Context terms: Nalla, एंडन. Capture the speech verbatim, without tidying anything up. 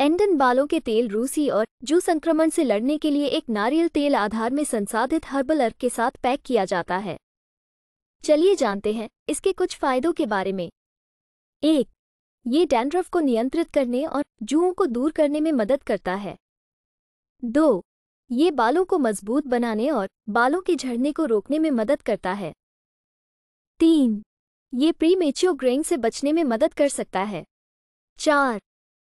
एंडन बालों के तेल रूसी और जू संक्रमण से लड़ने के लिए एक नारियल तेल आधार में संसाधित हर्बल अर्क के साथ पैक किया जाता है। चलिए जानते हैं इसके कुछ फायदों के बारे में। एक, ये डैंड्रफ को नियंत्रित करने और जूओं को दूर करने में मदद करता है। दो, ये बालों को मजबूत बनाने और बालों के झड़ने को रोकने में मदद करता है। तीन, ये प्रीमेच्योर ग्रेइंग से बचने में मदद कर सकता है। चार,